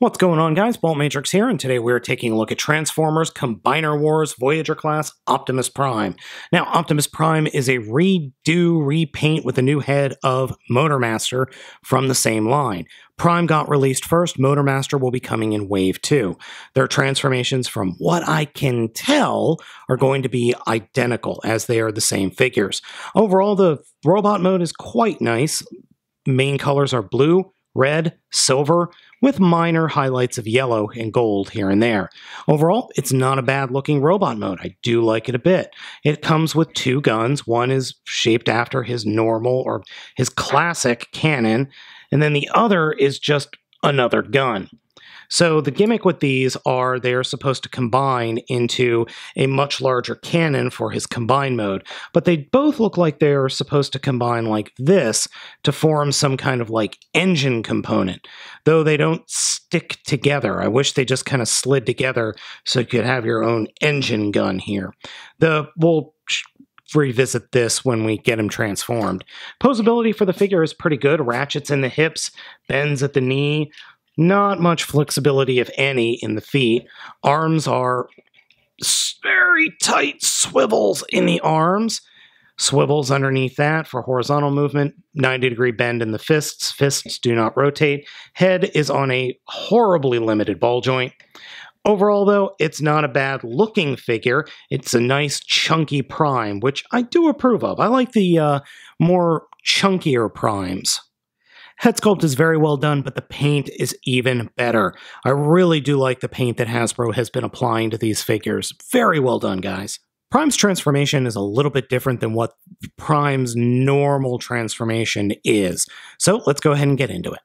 What's going on, guys? Baltmatrix here, and today we're taking a look at Transformers, Combiner Wars, Voyager Class, Optimus Prime. Now, Optimus Prime is a repaint with a new head of Motormaster from the same line. Prime got released first, Motormaster will be coming in Wave 2. Their transformations, from what I can tell, are going to be identical, as they are the same figures. Overall, the robot mode is quite nice. Main colors are blue, red, silver, with minor highlights of yellow and gold here and there. Overall, it's not a bad looking robot mode. I do like it a bit. It comes with two guns. One is shaped after his normal or his classic cannon, and then the other is just another gun. So the gimmick with these are they're supposed to combine into a much larger cannon for his combine mode, but they both look like they're supposed to combine like this to form some kind of like engine component, though they don't stick together. I wish they just kind of slid together so you could have your own engine gun here. We'll revisit this when we get him transformed. Posability for the figure is pretty good. Ratchets in the hips, bends at the knee. Not much flexibility, if any, in the feet. Arms are very tight swivels in the arms. Swivels underneath that for horizontal movement. 90-degree bend in the fists. Fists do not rotate. Head is on a horribly limited ball joint. Overall, though, it's not a bad-looking figure. It's a nice, chunky Prime, which I do approve of. I like the more chunkier Primes. Head sculpt is very well done, but the paint is even better. I really do like the paint that Hasbro has been applying to these figures. Very well done, guys. Prime's transformation is a little bit different than what Prime's normal transformation is. So let's go ahead and get into it.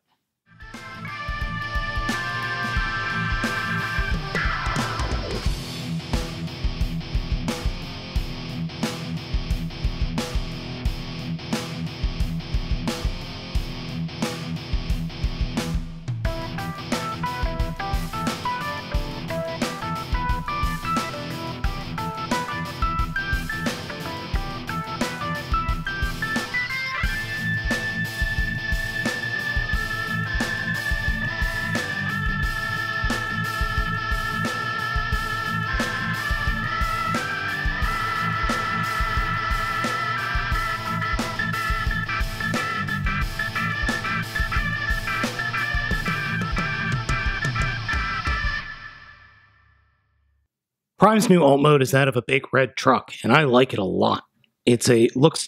Prime's new alt mode is that of a big red truck, and I like it a lot. It's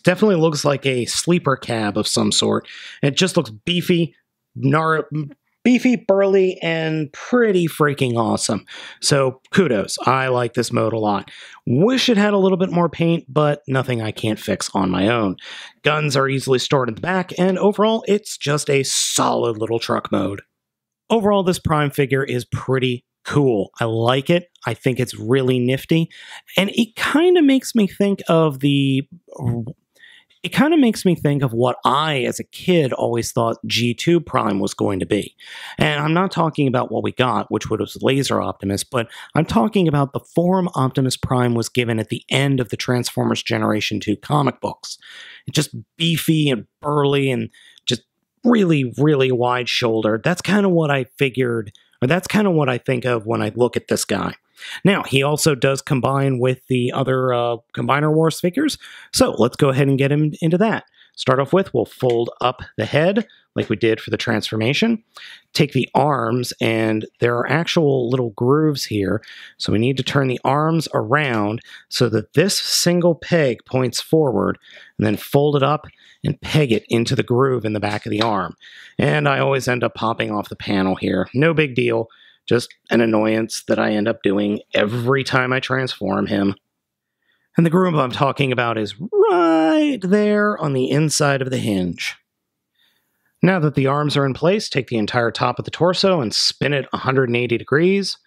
definitely looks like a sleeper cab of some sort. It just looks beefy, burly, and pretty freaking awesome. So kudos. I like this mode a lot. Wish it had a little bit more paint, but nothing I can't fix on my own. Guns are easily stored in the back, and overall, it's just a solid little truck mode. Overall, this Prime figure is pretty cool. I like it. I think it's really nifty. And it kind of makes me think of what I, as a kid, always thought G2 Prime was going to be. And I'm not talking about what we got, which was Laser Optimus, but I'm talking about the form Optimus Prime was given at the end of the Transformers Generation 2 comic books. It's just beefy and burly and just really, really wide-shouldered. That's kind of what I figured. That's kind of what I think of when I look at this guy. Now, he also does combine with the other Combiner Wars figures, so let's go ahead and get him into that. Start off with, we'll fold up the head like we did for the transformation. Take the arms, and there are actual little grooves here, so we need to turn the arms around so that this single peg points forward, and then fold it up and peg it into the groove in the back of the arm. And I always end up popping off the panel here. No big deal, just an annoyance that I end up doing every time I transform him. And the groove I'm talking about is right there on the inside of the hinge. Now that the arms are in place, take the entire top of the torso and spin it 180 degrees.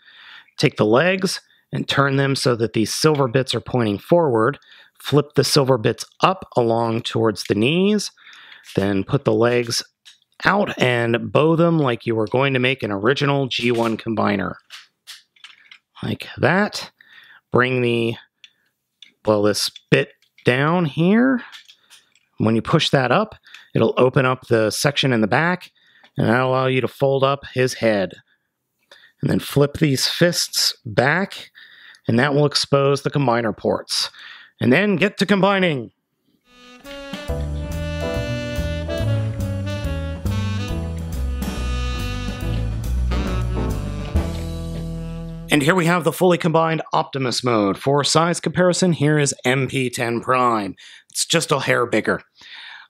Take the legs and turn them so that these silver bits are pointing forward. Flip the silver bits up along towards the knees. Then put the legs out and bow them like you were going to make an original G1 combiner. Like that. Bring the this bit down here. When you push that up, it'll open up the section in the back, and that'll allow you to fold up his head. and then flip these fists back, and that will expose the combiner ports. And then get to combining! And here we have the fully combined Optimus mode. For size comparison, here is MP10 Prime. It's just a hair bigger.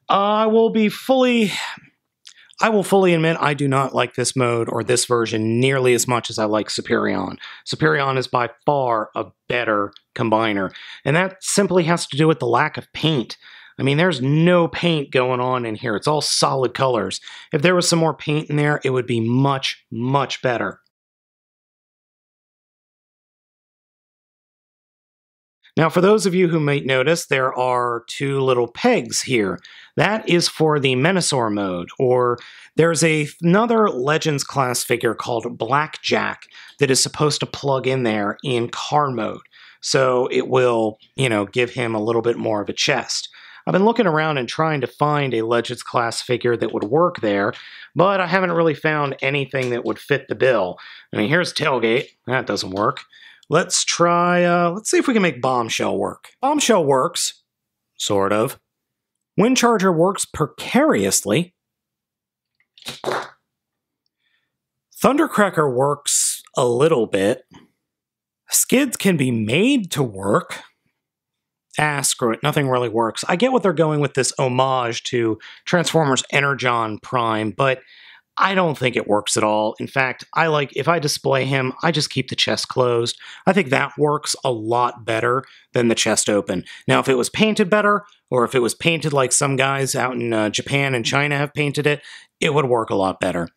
I will fully admit I do not like this mode or this version nearly as much as I like Superion. Superion is by far a better combiner, and that simply has to do with the lack of paint. I mean, there's no paint going on in here. It's all solid colors. If there was some more paint in there, it would be much, much better. Now, for those of you who might notice, there are two little pegs here. That is for the Menasor mode, or there's another Legends class figure called Blackjack that is supposed to plug in there in car mode. So it will, you know, give him a little bit more of a chest. I've been looking around and trying to find a Legends class figure that would work there, but I haven't really found anything that would fit the bill. I mean, here's Tailgate. That doesn't work. Let's try, let's see if we can make Bombshell work. Bombshell works, sort of. Wind Charger works precariously. Thundercracker works a little bit. Skids can be made to work. Ah, screw it, nothing really works. I get what they're going with this homage to Transformers Energon Prime, but I don't think it works at all. In fact, if I display him, I just keep the chest closed. I think that works a lot better than the chest open. Now, if it was painted better, or if it was painted like some guys out in Japan and China have painted it, it would work a lot better.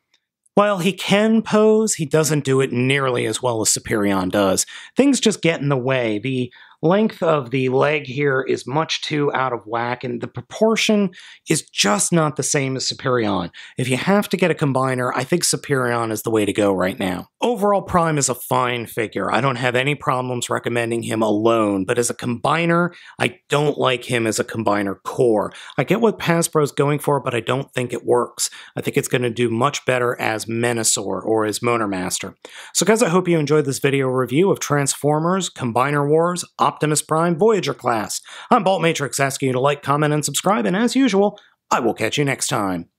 While he can pose, he doesn't do it nearly as well as Superion does. Things just get in the way. The length of the leg here is much too out of whack, and the proportion is just not the same as Superion. If you have to get a combiner, I think Superion is the way to go right now. Overall, Prime is a fine figure. I don't have any problems recommending him alone, but as a combiner, I don't like him as a combiner core. I get what Hasbro's going for, but I don't think it works. I think it's going to do much better as Menasor or as Motormaster. So guys, I hope you enjoyed this video review of Transformers, Combiner Wars, Optimus Prime, Voyager class. I'm Baltmatrix, asking you to like, comment, and subscribe, and as usual, I will catch you next time.